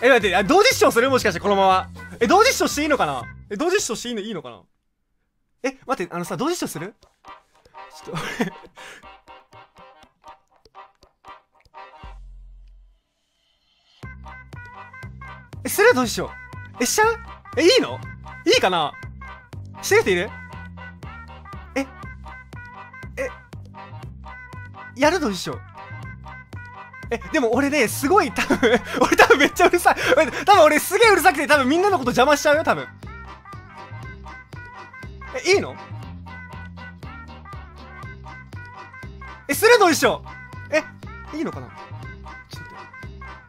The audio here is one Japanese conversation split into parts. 待って、同時視聴する？もしかしてこのまま。同時視聴していいのかな？同時視聴していいのかな？待って、同時視聴する？ちょっと俺。する？同時視聴。しちゃう？いいの？いいかな？してる人いる？やるのでしょ。でも俺ね、すごい、多分めっちゃうるさい。多分俺すげえうるさくて、多分みんなのこと邪魔しちゃうよ、多分。いいの？するのでしょ。いいのかな？ちょっと待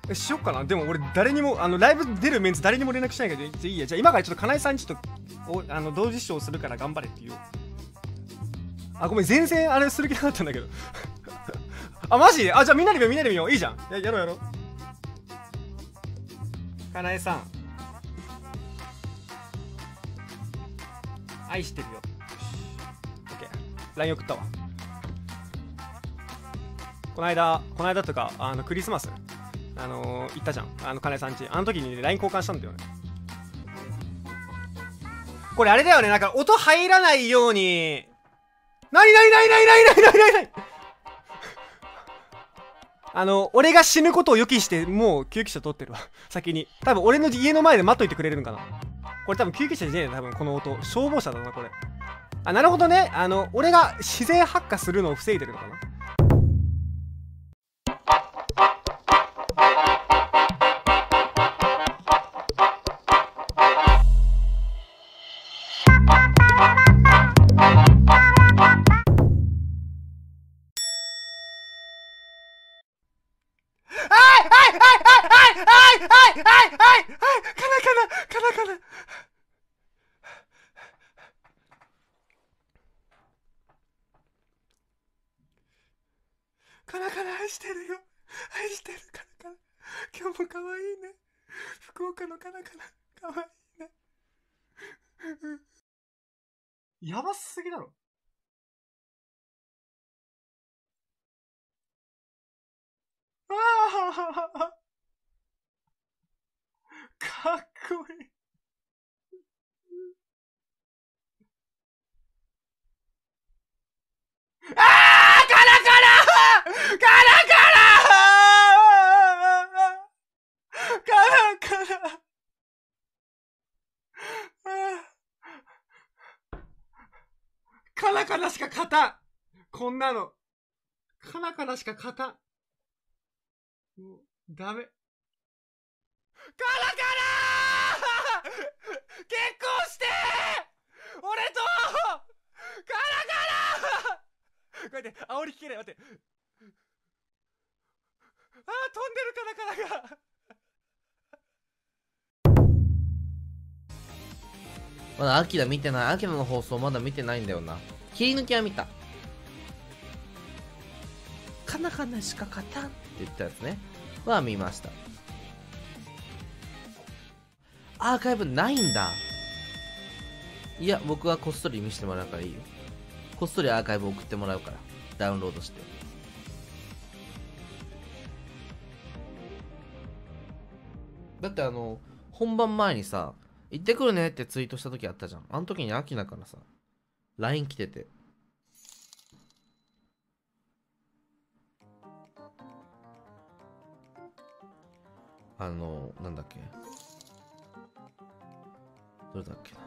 って。しよっかな。でも俺誰にも、ライブ出るメンツ誰にも連絡しないけど、いいや。じゃあ今からちょっと、かなえさんにちょっと、同時視聴するから頑張れって言おう。あ、ごめん、全然あれする気なかったんだけど。あ、マジ？あ、じゃあみんなで見よう、みんなで見よう。いいじゃん。やろう。かなえさん。愛してるよ。オッケー。LINE 送ったわ。この間とか、クリスマス、行ったじゃん。かなえさん家。あの時にね、LINE 交換したんだよね。これあれだよね。なんか音入らないように。ない俺が死ぬことを予期して、もう救急車通ってるわ。先に。多分俺の家の前で待っといてくれるのかな。これ多分救急車じゃねえな、多分この音。消防車だな、これ。あ、なるほどね。俺が自然発火するのを防いでるのかな。かな。かな愛してるよ。愛してるかな。今日も可愛いね。福岡のかな。可愛いね。やばすぎだろ。ああ。かっこいい。ああ、カラカラカラカラしか勝たん。こんなのカラカラしか勝たん。もうダメ。カラカラー結婚してー俺とカラカラーこうやって煽り聞けない。待って、あー飛んでるカラカラが。まだアキラ見てない。アキラの放送まだ見てないんだよな。切り抜きは見た。カナカナしか勝たんって言ったやつねは見ました。アーカイブないんだ。いや、僕はこっそり見せてもらうからいいよ。こっそりアーカイブ送ってもらうから、ダウンロードして。だって本番前にさ「行ってくるね」ってツイートした時あったじゃん。あの時にアキナからさ LINE 来てて、なんだっけ、どれだっけな。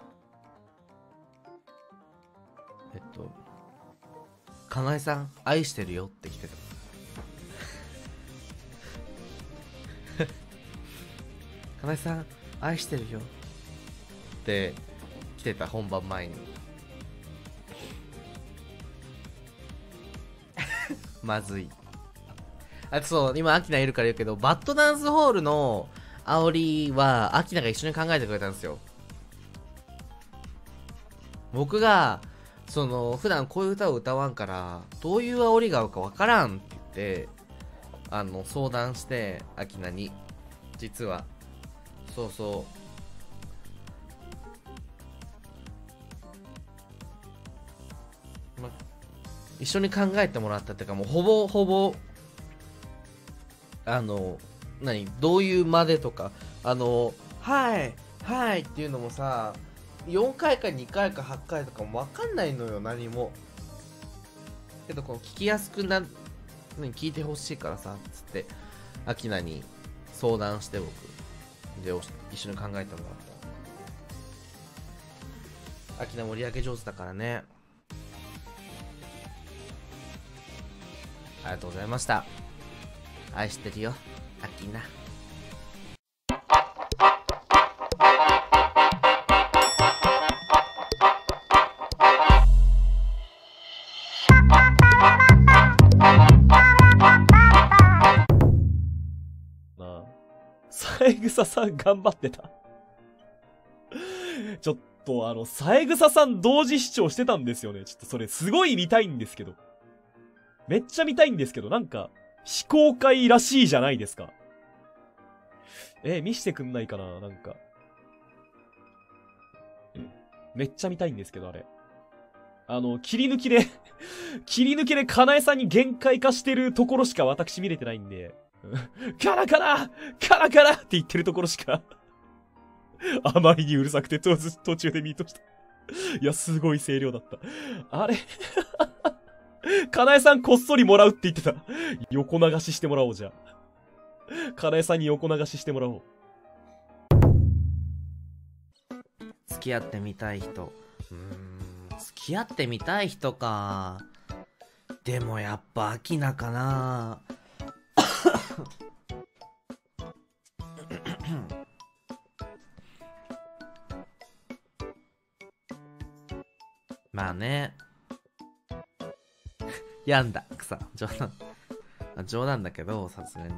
かなえさん愛してるよって来てた。かなえさん愛してるよって来てた、本番前に。まずい。あ、そう、今アキナいるから言うけど、バッドダンスホールの煽りはアキナが一緒に考えてくれたんですよ。僕が普段こういう歌を歌わんから、どういう煽りが合うかわからんって言って相談して、アキナに実はそう一緒に考えてもらったっていうか、もうほぼどういうまでとかはいはいっていうのもさ、4回か2回か8回とかも分かんないのよ、何も。けどこの聞きやすくなるのに聞いてほしいからさつってアキナに相談して、僕で一緒に考えてもらった。アキナ盛り上げ上手だからね。ありがとうございました。愛してるよアキナ。三枝さん頑張ってた。ちょっと三枝さん同時視聴してたんですよね。ちょっとそれすごい見たいんですけど。めっちゃ見たいんですけど、なんか、非公開らしいじゃないですか。見してくんないかな、なんか。めっちゃ見たいんですけど、あれ。切り抜きで、切り抜きでかなえさんに限界化してるところしか私見れてないんで。カラカラカラカラって言ってるところしか、あまりにうるさくて途中で見とした。いや、すごい声量だった。あれかなえさんこっそりもらうって言ってた。横流ししてもらおう、じゃあ。かなえさんに横流ししてもらおう。付き合ってみたい人。付き合ってみたい人か。でもやっぱアキナかな。まあね。病んだ、草。冗談だけど、さすがに。